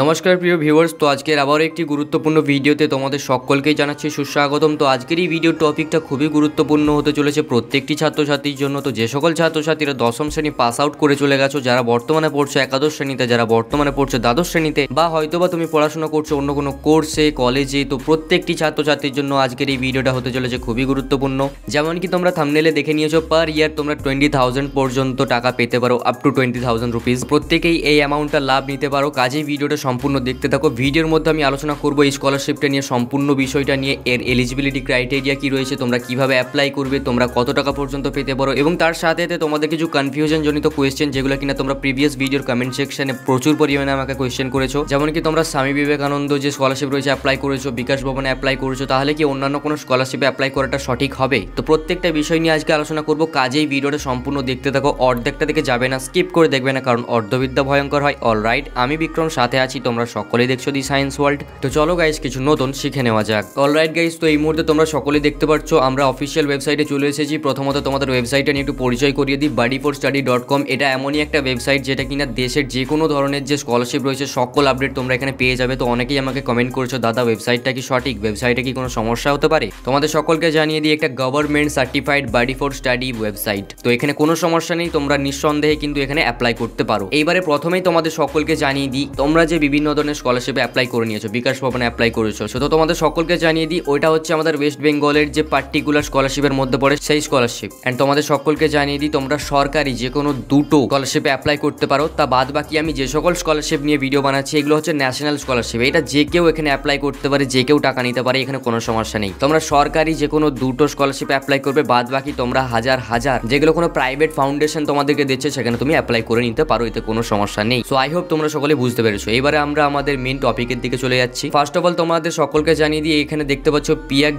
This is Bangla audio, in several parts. नमस्कार प्रिय ভিউয়ার্স, तो आज के आबारो एक गुरुत्वपूर्ण भिडियोते तोमादेर सकलके जानाच्छि सुस्वागतम। तो आज के भिडियो टपिकटा खूबी गुरुत्वपूर्ण होते चलेछे प्रत्येकटी छात्र छात्रीर जन्य। तो जे सकल छात्र छात्रीरा दशम श्रेणी पास आउट करे चले गेछो, जारा बर्तमाने पढ़छो एकादश श्रेणीते, जारा बर्तमाने पढ़छो द्वादश श्रेणीते, बा हयतोबा तुमि पढ़ाशोना करछो अन्य कोनो कोर्से कलेजे, तो प्रत्येकटी छात्र छात्रीर जन्य आजकेर एई भिडियोटा होते चलेछे खूबी गुरुत्वपूर्ण। जेमन कि तोमरा थाम्बनेले देखे नियेछो, पर इयार तोमरा 20,000 पर्यन्त टाका पेते पारो, आप टू 20,000 रुपिस। प्रत्येकेई एई अ্যামাউন্টটা लाभ निते पारो। काजेই भिडियोटा सम्पूर्ण देखते थको। भिडियोर मध्य हमें आलोचना करब स्कलारशिपटा निये, सम्पूर्ण विषयटा निये, एर एलिजिबिलिटी क्राइटेरिया कि रयेछे, तोमरा किभाबे अप्लाई करबे, तोमरा कत टाका पर्यन्त पेते पारो, एबं तार साथे तोमादेर किछु कनफिउजन जनित क्वेश्चन जेगुलो किना तोमरा प्रिभियास भिडियोर कमेंट सेक्शने प्रचुर परिमाणे आमाके क्वेश्चन करेछो। जेमन कि तोमरा स्वामी विवेकानंद जे स्कलारशिप रयेछे अप्लाई करेछो, विकास भवने अप्लाई करेछो, ताहले कि अन्यान्य कोनो स्कलारशिपे अप्लाई कराटा सठिक हबे? तो प्रत्येकटा विषय निये आजके आलोचना करब। काजेई भिडियोटा सम्पूर्ण देखते थको, अर्धेकटा दिके जाबे ना, स्किप करे देखबे ना, कारण अर्धविद्या भयंकर हय। অলরাইট, আমি বিক্রম সাথে আছি, তোমরা সকলেই দেখছো দি সায়েন্স ওয়ার্ল্ড। তো চলো গাইস, কিছু নতুন শিখে নেওয়া যাক। অলরাইট গাইস, তো এই মুহূর্তে তোমরা সকলেই দেখতে পাচ্ছ আমরা অফিশিয়াল ওয়েবসাইটে চলে এসেছি। প্রথমত তোমাদের ওয়েবসাইটটা নিয়ে একটু পরিচয় করিয়ে দিই। bodyforstudy.com এটা এমনই একটা ওয়েবসাইট যেটা কিনা দেশের যে কোনো ধরনের যে স্কলারশিপ রয়েছে সকল আপডেট তোমরা এখানে পেয়ে যাবে। তো অনেকেই আমাকে কমেন্ট করেছো, দাদা ওয়েবসাইটটা কি সঠিক, ওয়েবসাইটে কি কোনো সমস্যা হতে পারে? তোমাদের সকলকে জানিয়ে দিই, একটা গভর্নমেন্ট সার্টিফাইড bodyforstudy ওয়েবসাইট, তো এখানে কোনো সমস্যা নেই, তোমরা নিঃসন্দেহে কিন্তু এখানে অ্যাপ্লাই করতে পারো। এইবারে প্রথমেই তোমাদের সকলকে জানিয়ে দিই, তোমরা যে বিভিন্ন ধরনের স্কলারশিপে অ্যাপ্লাই করে নিয়েছো, বিকাশ ভবনে অ্যাপ্লাই করেছো, তো তোমাদের সকলকে জানিয়ে দিই ওইটা হচ্ছে আমাদের ওয়েস্ট বেঙ্গলের যে পার্টিকুলার স্কলারশিপের মধ্যে পড়ে সেই স্কলারশিপ। অ্যান্ড তোমাদের সকলকে জানিয়ে দিই তোমরা সরকারি যে কোনো দুটো স্কলারশিপে অ্যাপ্লাই করতে পারো। তা বাদ বাকি আমি যে সকল স্কলারশিপ নিয়ে ভিডিও বানাচ্ছি এগুলো হচ্ছে ন্যাশনাল স্কলারশিপ, এটা যে কেউ এখানে অ্যাপ্লাই করতে পারে, যে কেউ টাকা নিতে পারে, এখানে কোনো সমস্যা নেই। তোমরা সরকারি যে কোনো দুটো স্কলারশিপে অ্যাপ্লাই করবে, বাদ বাকি তোমরা হাজার হাজার যেগুলো কোনো প্রাইভেট ফাউন্ডেশন তোমাদেরকে দিচ্ছে সেখানে তুমি অ্যাপ্লাই করে নিতে পারো, এতে কোনো সমস্যা নেই। সো আই হোপ তোমরা সকলে বুঝতে পেরেছো। এবারে আমরা আমাদের মেন টপিকের দিকে চলে যাচ্ছি। ফার্স্ট অফ অল তোমাদের সকলকে জানিয়ে দিই, এখানে দেখতে পাচ্ছ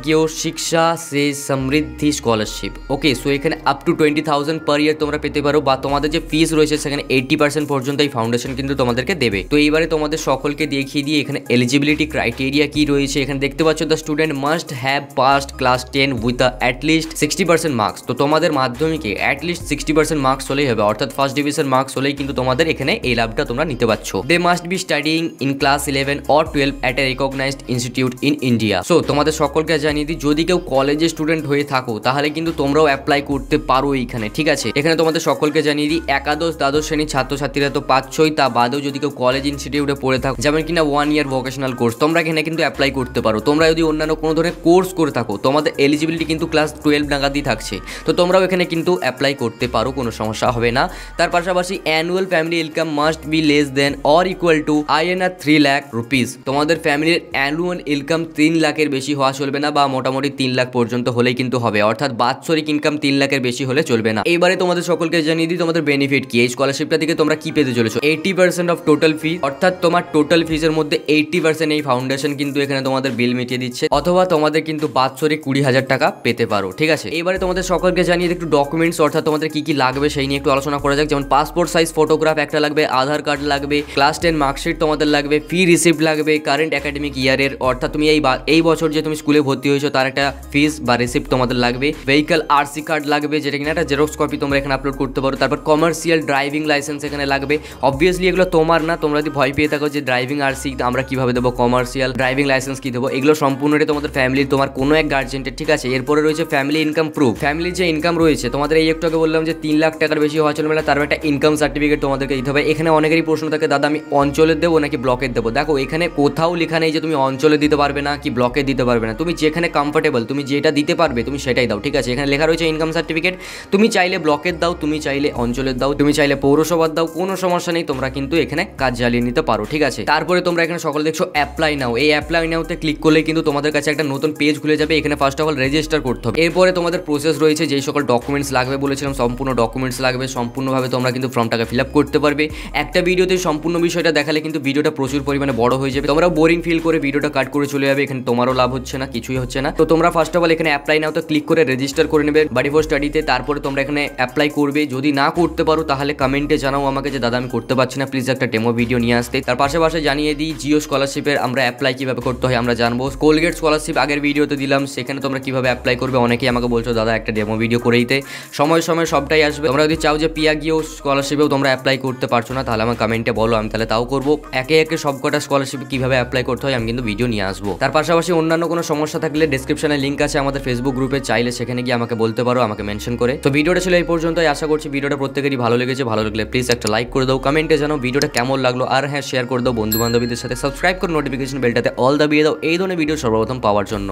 জিও শিক্ষা সে সমৃদ্ধি স্কলারশিপ। ওকে, সো এখানে আপ টু 20,000 পার ইয়ার তোমরা পেতে পারো, বা তোমাদের যে ফিস রয়েছে সেখানে 80% পর্যন্ত এই ফাউন্ডেশন কিন্তু তোমাদেরকে দেবে। তো এইবারে তোমাদের সকলকে দেখিয়ে দিয়ে এখানে এলিজিবিলিটি ক্রাইটেরিয়া কি রয়েছে। এখানে দেখতে পাচ্ছ the student must have passed class 10 with at least 60% marks. তো তোমাদের মাধ্যমিকে অ্যাটলিস্ট 60% মার্কস হলেই হবে, অর্থাৎ ফার্স্ট ডিভিশন মার্কস হলেই কিন্তু তোমাদের এখানে এই লাভটা তোমরা নিতে পারছ। They must be studying in class 11 or 12 at a recognised institute in India. So তোমাদের সকলকে জানিয়ে দিই, যদি কেউ কলেজে স্টুডেন্ট হয়ে থাকো তাহলে কিন্তু তোমরাও অ্যাপ্লাই করতে পারো এইখানে, ঠিক আছে? এখানে তোমাদের সকলকে জানিয়ে দিই একাদশ দ্বাদশ শ্রেণীর ছাত্রছাত্রীরা তো পাচ্ছই, তা বাদেও যদি কেউ কলেজ ইনস্টিটিউটে পড়ে থাকো, যেমন কিনা 1 year ভোকেশনাল কোর্স, তোমরা এখানে কিন্তু অ্যাপ্লাই করতে পারো। তোমরা যদি অন্যান্য কোনো ধরনের কোর্স করে থাকো, তোমাদের এলিজিবিলিটি কিন্তু ক্লাস 12 নাগাদই থাকছে, তো তোমরাও এখানে কিন্তু অ্যাপ্লাই করতে পারো, কোনো সমস্যা হবে না। তার পাশাপাশি annual family income must be less than or equal to INR 3 lakh rupees। তোমাদের ফ্যামিলির annual income 3 লাখের বেশি হওয়া চলবে না, বা মোটামুটি 3 লাখ পর্যন্ত হলেই কিন্তু হবে, অর্থাৎ বাৎসরিক ইনকাম 3 লাখের বেশি হলে চলবে না। এবারে তোমাদের সকলকে জানিয়ে দিই তোমাদের বেনিফিট কি, এই স্কলারশিপটা থেকে তোমরা কি পেতে চলেছো। 80% অফ টোটাল ফি, অর্থাৎ তোমার টোটাল ফিজের মধ্যে 80% এই ফাউন্ডেশন কিন্তু এখানে তোমাদের বিল মিটিয়ে দিচ্ছে, অথবা তোমাদের কিন্তু বাৎসরিক 20,000 টাকা পেতে পারো, ঠিক আছে? এবারে তোমাদের সকলকে জানিয়ে দিই একটু ডকুমেন্টস, অর্থাৎ তোমাদের কি কি লাগবে সেই নিয়ে একটু আলোচনা করা যাক। যেমন পাসপোর্ট সাইজ ফটোগ্রাফ একটা লাগবে, আধার কার্ড লাগবে, ক্লাস 10 মার্কশিট তোমাদের লাগবে, ফি রিসিপ্ট লাগবে কারেন্ট একাডেমিক ইয়ারের, অর্থাৎ তুমি এই বছর যে তুমি স্কুলে ভর্তি হয়েছো তার একটা ফিস বা রিসিপ্ট তোমাদের লাগবে, ভেহিকল আরসি কার্ড লাগবে যেটা কিনা একটা জেরক্স কপি তোমরা এখানে আপলোড করতে পারো, তারপর কমার্শিয়াল ড্রাইভিং লাইসেন্স এখানে লাগবে। অবভিয়াসলি এগুলো তোমার না, তোমরা যদি ভয় পেয়ে থাকো যে ড্রাইভিং আরসি আমরা কিভাবে দেবো, কমার্শিয়াল ড্রাইভিং লাইসেন্স কি দেবো, এগুলো সম্পূর্ণটাই তোমাদের ফ্যামিলির, তোমার কোনো এক গার্জেন্টের, ঠিক আছে? এরপরে রয়েছে ফ্যামিলি ইনকাম প্রুফ, ফ্যামিলির যে ইনকাম রয়েছে তোমাদের, এই একটু আগে বললাম যে 3 লাখ টাকার বেশি হওয়া চলবে না, তারপর একটা ইনকাম সার্টিফিকেট তোমাদেরকে দিতে হবে। এখানে অনেকেরই প্রশ্ন থাকে, দাদা আমি অঞ্চলের দেবো নাকি ব্লকের দেবো? দেখো এখানে কোথাও লেখা নেই যে তুমি অঞ্চলে দিতে পারবে না কি ব্লকে দিতে পারবে না, তুমি যেখানে কমফোর্টেবল, তুমি যেটা দিতে পারবে তুমি সেটাই দাও, ঠিক আছে? এখানে লেখা রয়েছে ইনকাম সার্টিফিকেট, তুমি চাইলে ব্লকের দাও, তুমি চাইলে অঞ্চলের দাও, তুমি চাইলে পৌরসভার দাও, কোনো সমস্যা নেই, তোমরা কিন্তু এখানে কাজ চালিয়ে নিতে পারো, ঠিক আছে? তারপরে তোমরা এখানে সকলে দেখছো অ্যাপ্লাই নাও, এই অ্যাপ্লাই নাওতে ক্লিক করলে কিন্তু তোমাদের কাছে একটা নতুন পেজ খুলে যাবে। এখানে ফার্স্ট অফ অল রেজিস্টার করতে হবে, এরপরে তোমাদের প্রসেস রয়েছে, যেই সকল ডকুমেন্টস লাগবে বলেছিলাম সম্পূর্ণ ডকুমেন্টস লাগবে, সম্পূর্ণভাবে তোমরা কিন্তু ফর্মটাকে ফিল আপ করতে পারবে। একটা ভিডিওতে সম্পূর্ণ বিষয়টা দেখালে কিন্তু ভিডিওটা প্রচুর পরিমাণে বড় হয়ে যাবে, তোমরা বোরিং ফিল করে ভিডিওটা কাট করে চলে যাবে, এখানে তোমারও লাভ হচ্ছে না, কিছুই হচ্ছে না। তো তোমরা ফার্স্ট অফ অল এখানে অ্যাপ্লাই নাও তো ক্লিক করে রেজিস্টার করে নেবে bodyforstudy-তে, তারপরে তোমরা এখানে অ্যাপ্লাই করবে। যদি না করতে পারো তাহলে কমেন্টে জানাও আমাকে যে দাদা আমি করতে পারছি না, প্লিজ একটা ডেমো ভিডিও নিয়ে আসতে। তার পাশাপাশি জানিয়ে দিই জিও স্কলারশিপের আমরা অ্যাপ্লাই কিভাবে করতে হয় আমরা জানবো। কোলগেট স্কলারশিপ আগের ভিডিওতে দিলাম, সেখানে তোমরা কিভাবে অ্যাপ্লাই করবে, অনেকেই আমাকে বলছো দাদা একটা ডেমো ভিডিও করে দিতে, সময় সময় সবটাই আসবে। তোমরা যদি চাও যে জিও স্কলারশিপেও তোমরা অ্যাপ্লাই করতে পারছো না, তাহলে আমার কমেন্টে বলো, আমি তাহলে তাও করবো। एके एके सबकटा स्कलारशिप किভাবে अप्लाई करते हैं क्योंकि भिडियो नहीं आसबो। तार पाशापाशि अन्यान्य कोनो समस्या थाकले डेस्क्रिप्शने लिंक आछे आमादेर फेसबुक ग्रुपे, चाइले सेखाने गिये आमाके बोलते पारो, आमाके मेनशन करे। तो भिडियोटा छिलो एई पर्यन्तই। आशा करछि भिडियोटा प्रत्येकेরই ভালো লেগেছে। ভালো লাগলে প্লিজ একটা লাইক করে দাও, কমেন্টে জানাও ভিডিওটা কেমন লাগলো, আর হ্যাঁ শেয়ার করে দাও বন্ধু বান্ধবীদের সাথে, সাবস্ক্রাইব করে নোটিফিকেশন বেলটাতে অল দাবিয়ে দাও এই ধরনের ভিডিও সর্বপ্রথম পাওয়ার জন্য।